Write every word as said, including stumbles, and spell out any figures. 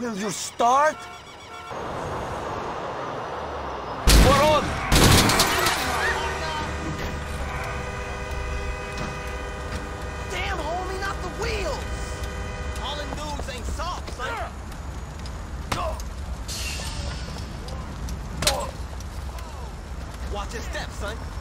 Will you start? We're on! Damn, homie, not the wheels! All in dudes ain't soft, son. Sure. Watch your steps, son.